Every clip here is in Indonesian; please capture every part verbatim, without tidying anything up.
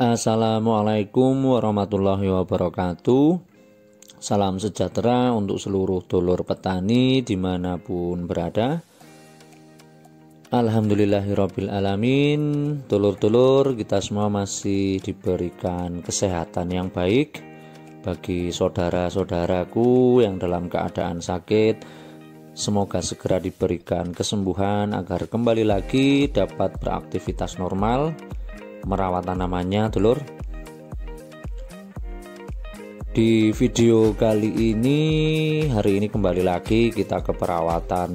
Assalamualaikum warahmatullahi wabarakatuh. Salam sejahtera untuk seluruh dulur petani dimanapun berada. Alhamdulillahirabbil alamin. Dulur-dulur, kita semua masih diberikan kesehatan yang baik. Bagi saudara-saudaraku yang dalam keadaan sakit, semoga segera diberikan kesembuhan agar kembali lagi dapat beraktivitas normal, merawat tanamannya, dulur. Di video kali ini, hari ini kembali lagi kita ke perawatan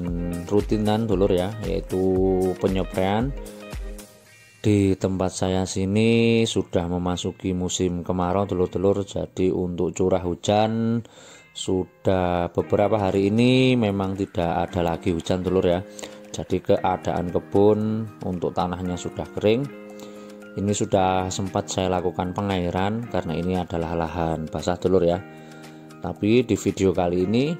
rutinan, dulur ya, yaitu penyepraian. Di tempat saya sini sudah memasuki musim kemarau, dulur-dulur. Jadi untuk curah hujan sudah beberapa hari ini memang tidak ada lagi hujan, dulur ya. Jadi keadaan kebun untuk tanahnya sudah kering. Ini sudah sempat saya lakukan pengairan karena ini adalah lahan basah, dulur ya. Tapi di video kali ini,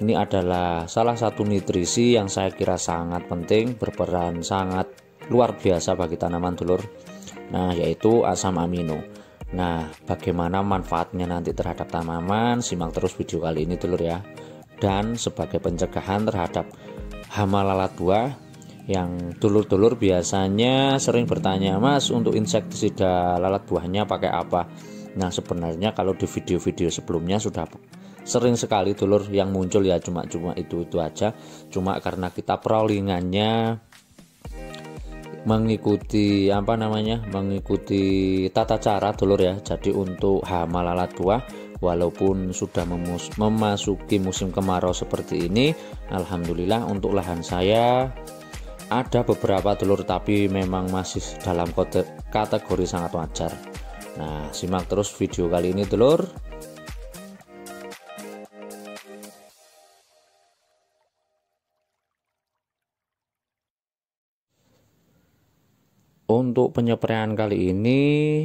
ini adalah salah satu nutrisi yang saya kira sangat penting, berperan sangat luar biasa bagi tanaman, dulur. Nah, yaitu asam amino. Nah, bagaimana manfaatnya nanti terhadap tanaman? Simak terus video kali ini, dulur ya. Dan sebagai pencegahan terhadap hama lalat buah, yang dulur-dulur biasanya sering bertanya, "Mas, untuk insektisida lalat buahnya pakai apa?" Nah, sebenarnya kalau di video-video sebelumnya sudah sering sekali dulur yang muncul ya, cuma-cuma itu-itu aja. Cuma karena kita perolingannya mengikuti apa namanya? mengikuti tata cara, dulur ya. Jadi untuk hama lalat buah, walaupun sudah memasuki musim kemarau seperti ini, alhamdulillah untuk lahan saya ada beberapa, dulur, tapi memang masih dalam kategori sangat wajar. Nah, simak terus video kali ini, dulur. Untuk penyepraian kali ini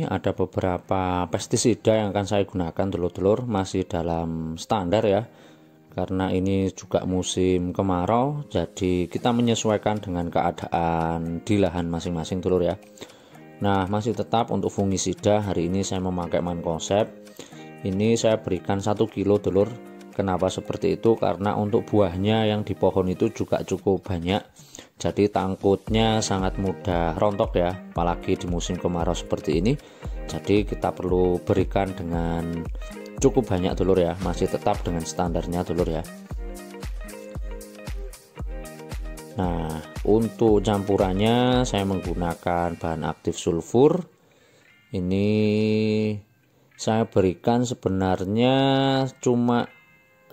ada beberapa pestisida yang akan saya gunakan, dulur-dulur, masih dalam standar ya. Karena ini juga musim kemarau, jadi kita menyesuaikan dengan keadaan di lahan masing-masing, dulur ya. Nah, masih tetap untuk fungisida, hari ini saya memakai mankoseb. Ini saya berikan satu kilo, dulur. Kenapa seperti itu? Karena untuk buahnya yang di pohon itu juga cukup banyak, jadi tangkutnya sangat mudah rontok ya, apalagi di musim kemarau seperti ini. Jadi kita perlu berikan dengan cukup banyak, dulur ya, masih tetap dengan standarnya, dulur ya. Nah, untuk campurannya saya menggunakan bahan aktif sulfur. Ini saya berikan sebenarnya cuma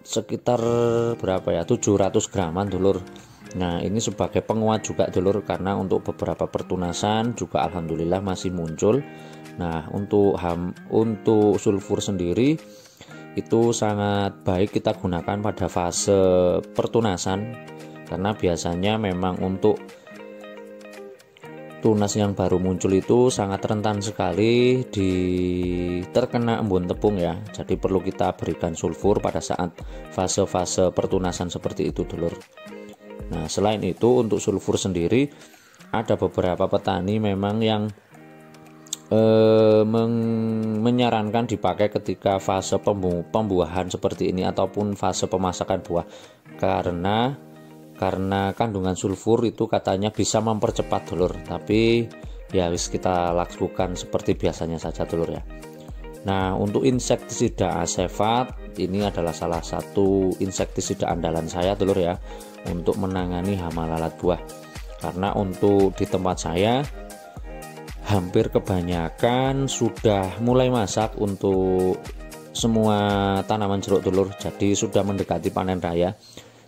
sekitar berapa ya, tujuh ratus graman, dulur. Nah, ini sebagai penguat juga, dulur, karena untuk beberapa pertunasan juga alhamdulillah masih muncul. Nah, untuk ham, untuk sulfur sendiri itu sangat baik kita gunakan pada fase pertunasan, karena biasanya memang untuk tunas yang baru muncul itu sangat rentan sekali di terkena embun tepung ya. Jadi perlu kita berikan sulfur pada saat fase-fase pertunasan seperti itu, dulur. Nah, selain itu untuk sulfur sendiri ada beberapa petani memang yang menyarankan dipakai ketika fase pembu pembuahan seperti ini ataupun fase pemasakan buah, karena karena kandungan sulfur itu katanya bisa mempercepat, dulur. Tapi ya wis, kita lakukan seperti biasanya saja, dulur ya. Nah, untuk insektisida asefat, ini adalah salah satu insektisida andalan saya, dulur ya, untuk menangani hama lalat buah. Karena untuk di tempat saya hampir kebanyakan sudah mulai masak untuk semua tanaman jeruk, dulur. Jadi sudah mendekati panen raya,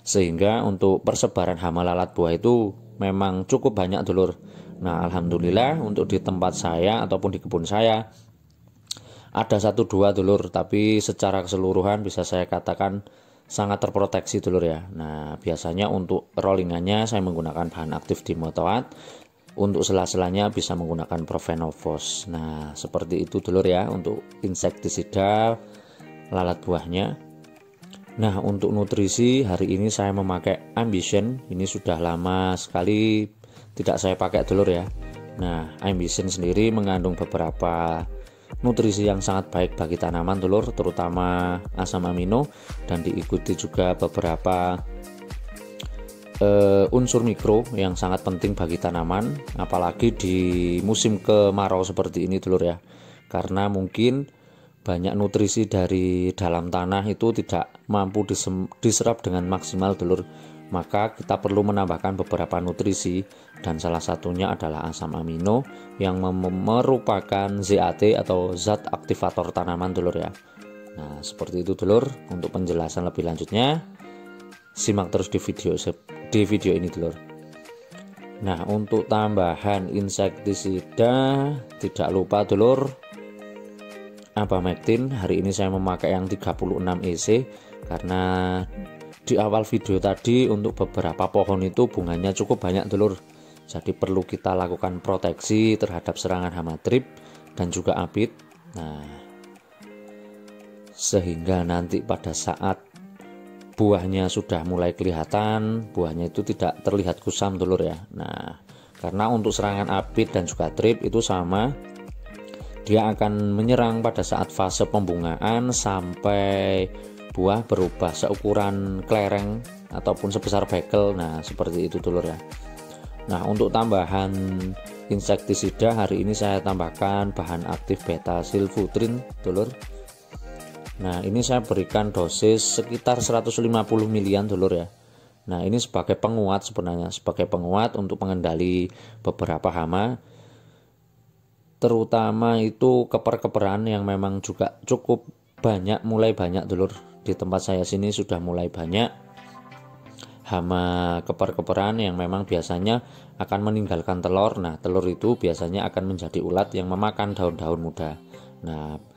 sehingga untuk persebaran hama lalat buah itu memang cukup banyak, dulur. Nah, alhamdulillah untuk di tempat saya ataupun di kebun saya ada satu dua, dulur, tapi secara keseluruhan bisa saya katakan sangat terproteksi, dulur ya. Nah, biasanya untuk rollingannya saya menggunakan bahan aktif dimethoate. Untuk sela-selanya bisa menggunakan Profenofos. Nah, seperti itu, dulur ya, untuk insektisida lalat buahnya. Nah, untuk nutrisi hari ini saya memakai Ambition. Ini sudah lama sekali tidak saya pakai, dulur ya. Nah, Ambition sendiri mengandung beberapa nutrisi yang sangat baik bagi tanaman telur, terutama asam amino, dan diikuti juga beberapa Uh, unsur mikro yang sangat penting bagi tanaman, apalagi di musim kemarau seperti ini telur ya, karena mungkin banyak nutrisi dari dalam tanah itu tidak mampu diserap dengan maksimal telur, maka kita perlu menambahkan beberapa nutrisi, dan salah satunya adalah asam amino yang merupakan Z A T atau zat aktivator tanaman telur ya. Nah, seperti itu telur. Untuk penjelasan lebih lanjutnya simak terus di video di video ini telur. Nah, untuk tambahan insektisida tidak lupa telur abamektin. Hari ini saya memakai yang tiga puluh enam E C karena di awal video tadi untuk beberapa pohon itu bunganya cukup banyak telur. Jadi perlu kita lakukan proteksi terhadap serangan hama trip dan juga apit. Nah, sehingga nanti pada saat buahnya sudah mulai kelihatan, buahnya itu tidak terlihat kusam telur ya. Nah, karena untuk serangan apit dan juga trip itu sama, dia akan menyerang pada saat fase pembungaan sampai buah berubah seukuran kelereng ataupun sebesar bekel. Nah, seperti itu telur ya. Nah, untuk tambahan insektisida hari ini saya tambahkan bahan aktif beta silfutrin telur. Nah, ini saya berikan dosis sekitar seratus lima puluh milian telur ya. Nah, ini sebagai penguat sebenarnya, sebagai penguat untuk mengendali beberapa hama, terutama itu keper-keperan yang memang juga cukup banyak, mulai banyak telur. Di tempat saya sini sudah mulai banyak hama keper-keperan yang memang biasanya akan meninggalkan telur. Nah, telur itu biasanya akan menjadi ulat yang memakan daun-daun muda. Nah,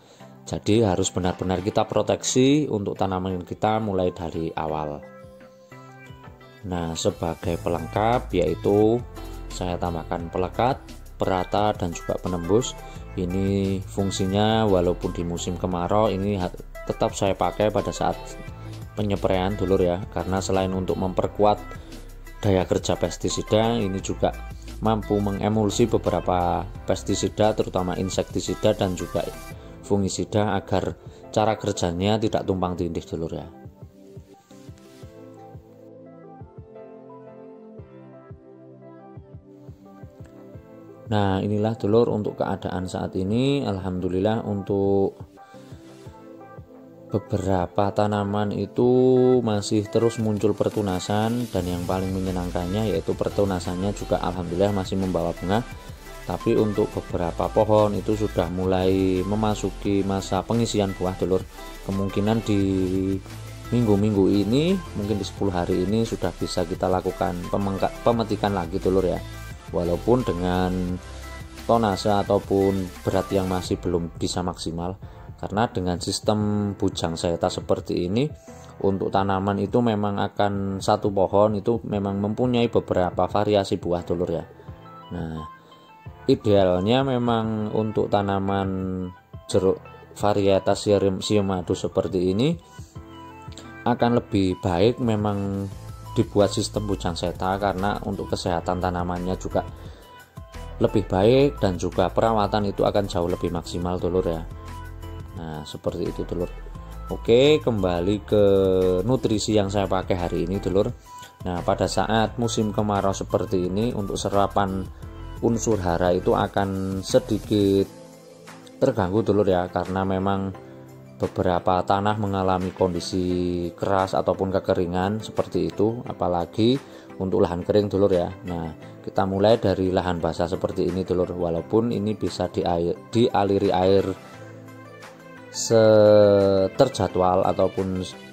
jadi harus benar-benar kita proteksi untuk tanaman kita mulai dari awal. Nah, sebagai pelengkap yaitu saya tambahkan pelekat, perata, dan juga penembus. Ini fungsinya walaupun di musim kemarau ini tetap saya pakai pada saat penyepraian dulur ya, karena selain untuk memperkuat daya kerja pestisida, ini juga mampu mengemulsi beberapa pestisida terutama insektisida dan juga fungisida agar cara kerjanya tidak tumpang tindih telur ya. Nah, inilah telur untuk keadaan saat ini. Alhamdulillah untuk beberapa tanaman itu masih terus muncul pertunasan, dan yang paling menyenangkannya yaitu pertunasannya juga alhamdulillah masih membawa bunga. Tapi untuk beberapa pohon itu sudah mulai memasuki masa pengisian buah telur. Kemungkinan di minggu-minggu ini, mungkin di sepuluh hari ini sudah bisa kita lakukan pemetikan lagi telur ya. Walaupun dengan tonase ataupun berat yang masih belum bisa maksimal. Karena dengan sistem bujang seta seperti ini, untuk tanaman itu memang akan satu pohon itu memang mempunyai beberapa variasi buah telur ya. Nah, idealnya memang untuk tanaman jeruk varietas siam madu seperti ini akan lebih baik memang dibuat sistem bujang seta, karena untuk kesehatan tanamannya juga lebih baik dan juga perawatan itu akan jauh lebih maksimal telur ya. Nah, seperti itu telur. Oke, kembali ke nutrisi yang saya pakai hari ini telur. Nah, pada saat musim kemarau seperti ini untuk serapan unsur hara itu akan sedikit terganggu telur ya, karena memang beberapa tanah mengalami kondisi keras ataupun kekeringan seperti itu, apalagi untuk lahan kering telur ya. Nah, kita mulai dari lahan basah seperti ini telur, walaupun ini bisa di air, dialiri air terjadwal ataupun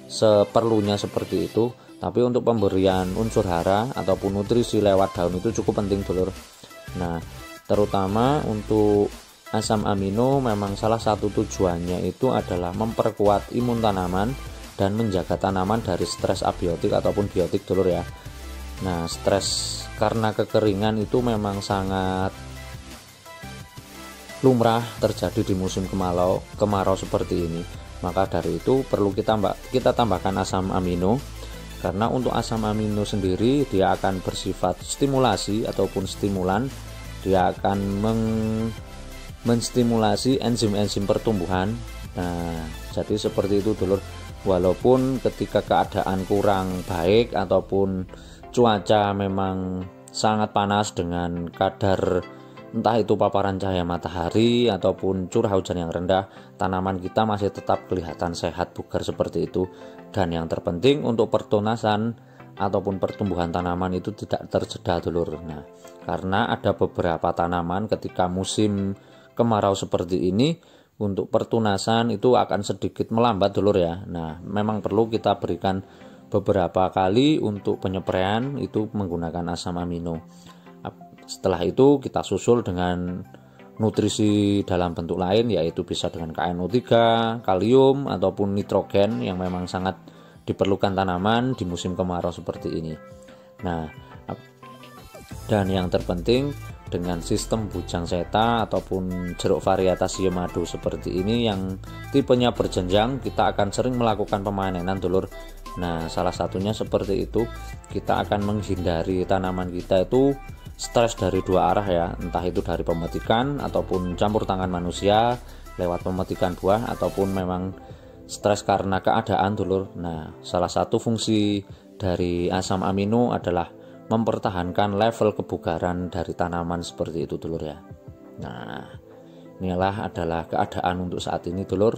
seperlunya seperti itu, tapi untuk pemberian unsur hara ataupun nutrisi lewat daun itu cukup penting telur. Nah, terutama untuk asam amino memang salah satu tujuannya itu adalah memperkuat imun tanaman dan menjaga tanaman dari stres abiotik ataupun biotik telur ya. Nah, stres karena kekeringan itu memang sangat lumrah terjadi di musim kemarau, kemarau seperti ini. Maka dari itu perlu kita tambah, kita tambahkan asam amino. Karena untuk asam amino sendiri dia akan bersifat stimulasi ataupun stimulan dia akan meng menstimulasi enzim-enzim pertumbuhan. Nah, jadi seperti itu dulur. Walaupun ketika keadaan kurang baik ataupun cuaca memang sangat panas dengan kadar entah itu paparan cahaya matahari ataupun curah hujan yang rendah, tanaman kita masih tetap kelihatan sehat bugar seperti itu. Dan yang terpenting untuk pertunasan ataupun pertumbuhan tanaman itu tidak terjeda dulur. Nah, karena ada beberapa tanaman ketika musim kemarau seperti ini untuk pertunasan itu akan sedikit melambat dulur ya. Nah, memang perlu kita berikan beberapa kali untuk penyepraian itu menggunakan asam amino. Setelah itu kita susul dengan nutrisi dalam bentuk lain, yaitu bisa dengan K N O tiga, kalium ataupun nitrogen yang memang sangat diperlukan tanaman di musim kemarau seperti ini. Nah, dan yang terpenting dengan sistem bujang seta ataupun jeruk varietas siemadu seperti ini yang tipenya berjenjang, kita akan sering melakukan pemanenan dulur. Nah, salah satunya seperti itu, kita akan menghindari tanaman kita itu stres dari dua arah ya, entah itu dari pemetikan ataupun campur tangan manusia lewat pemetikan buah ataupun memang stres karena keadaan dulur. Nah, salah satu fungsi dari asam amino adalah mempertahankan level kebugaran dari tanaman seperti itu dulur ya. Nah, inilah adalah keadaan untuk saat ini dulur.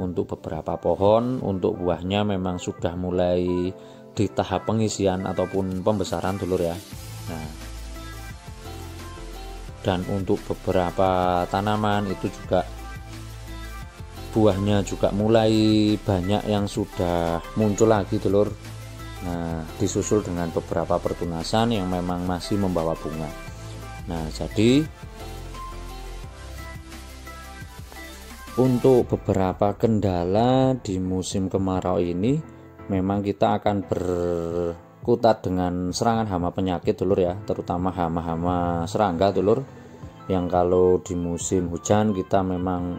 Untuk beberapa pohon, untuk buahnya memang sudah mulai di tahap pengisian ataupun pembesaran dulur ya. Nah, dan untuk beberapa tanaman itu juga buahnya juga mulai banyak yang sudah muncul lagi telur. Nah, disusul dengan beberapa pertunasan yang memang masih membawa bunga. Nah, jadi untuk beberapa kendala di musim kemarau ini memang kita akan ber kutat dengan serangan hama penyakit dulur ya, terutama hama-hama serangga dulur yang kalau di musim hujan kita memang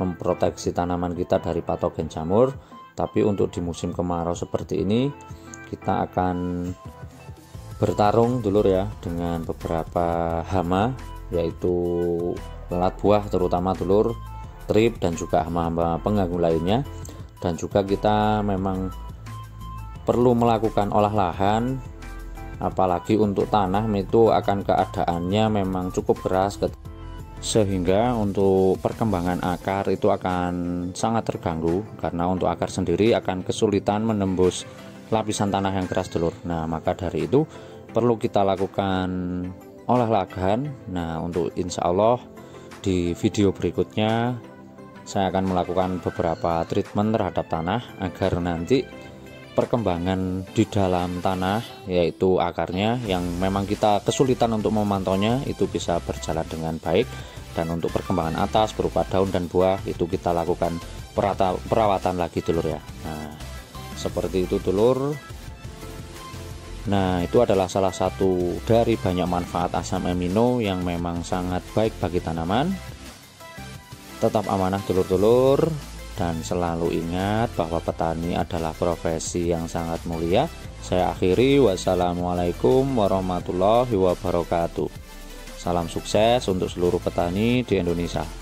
memproteksi tanaman kita dari patogen jamur, tapi untuk di musim kemarau seperti ini kita akan bertarung dulur ya dengan beberapa hama, yaitu lalat buah terutama dulur, trip, dan juga hama-hama pengganggu lainnya. Dan juga kita memang perlu melakukan olah lahan, apalagi untuk tanah itu akan keadaannya memang cukup keras, sehingga untuk perkembangan akar itu akan sangat terganggu karena untuk akar sendiri akan kesulitan menembus lapisan tanah yang keras dulur. Nah, maka dari itu perlu kita lakukan olah lahan. Nah, untuk insya Allah di video berikutnya saya akan melakukan beberapa treatment terhadap tanah agar nanti perkembangan di dalam tanah, yaitu akarnya yang memang kita kesulitan untuk memantaunya, itu bisa berjalan dengan baik. Dan untuk perkembangan atas berupa daun dan buah itu kita lakukan perata, perawatan lagi dulur ya. Nah, seperti itu dulur. Nah, itu adalah salah satu dari banyak manfaat asam amino yang memang sangat baik bagi tanaman. Tetap amanah dulur-dulur, dan selalu ingat bahwa petani adalah profesi yang sangat mulia. Saya akhiri, wassalamualaikum warahmatullahi wabarakatuh. Salam sukses untuk seluruh petani di Indonesia.